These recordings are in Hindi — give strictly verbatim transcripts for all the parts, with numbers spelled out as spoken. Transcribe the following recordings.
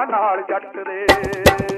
नाल जट दे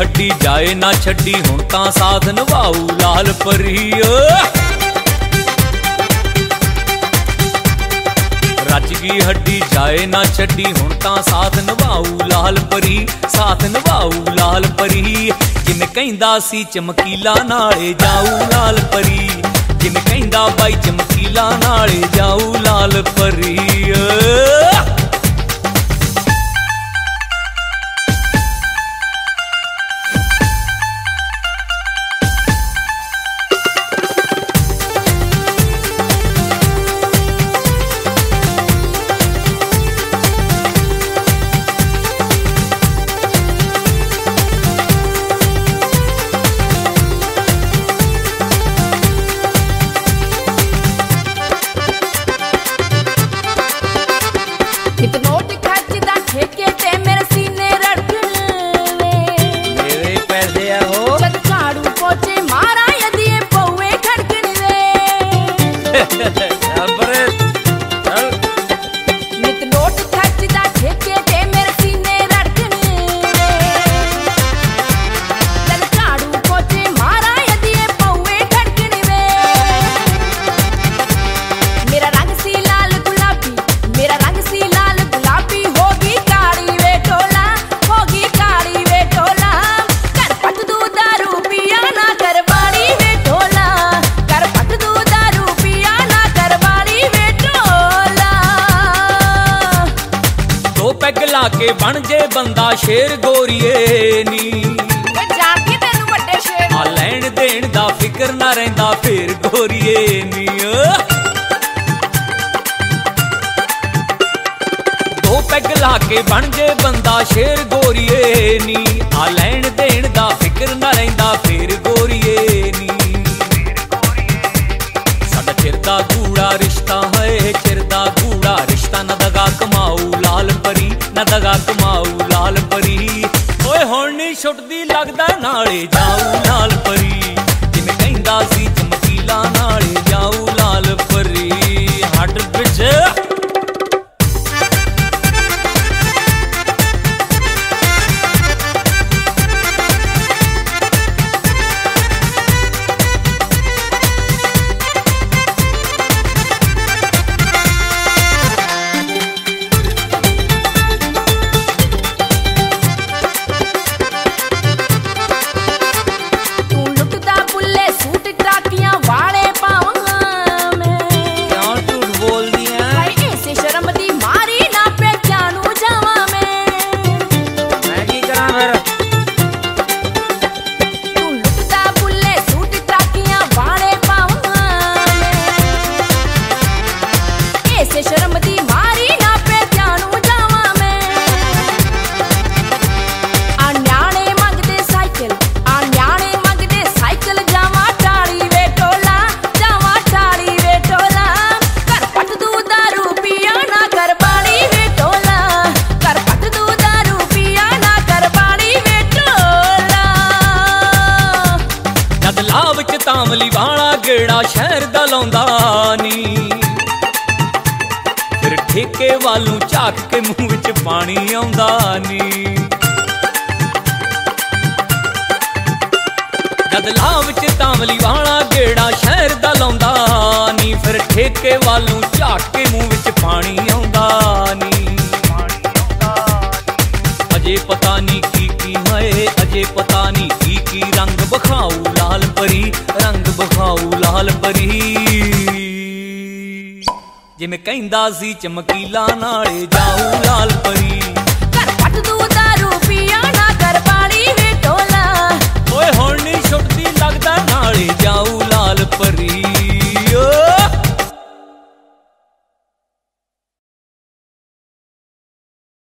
हड्डी जाए ना छड्डी हुण तां साथ निभाऊ लाल परी। रज गई हड्डी जाए ना छड्डी हुण तां साथ निभाऊ लाल परी, साथ निभाऊ लाल परी। जिन कहिंदा सी चमकीला नाले जाऊ लाल परी, जिन कहिंदा बाई चमकीला नाले जाऊ लाल परी। के बन जे बंदा शेर गोरिए नी जाके तेनू बड़े शेर आ लैण देण दा फिकर ना रहिंदा फिर गोरिए नी। दो पैग ला के बन जे बंदा शेर गोरिए नी आ लैण देण दा फिकर ना रहिंदा फिर गोरिए नी। साडा चिर दा गूड़ा रिश्ता है, चिर दा गूड़ा रिश्ता ना दगा कमाऊ लाल परी, ना दगा कमाऊ लाल परी। ओए हुण नहीं छुटदी लगदा नाले जाऊ लाल परी, जिन कहिंदा सी चमकीला नाले जाऊ लाल परी। हट बिच तामली वाला गेड़ा शहर दा लौंदा नी फिर ठेके वालू झाक के मुंह विच पानी आउंदा नी। गदला विच तामली वाला गेड़ा शहर दा लौंदा नी फिर ठेके वालू झाक के मुंह विच पानी आउंदा नी। अजे पता नहीं की की है, अजे पता नहीं की की रंग बखाऊ लाल परी, रंग खाऊ लाल परी। जिमें कहंदा सी चमकीला नाले जाऊ लाल परी।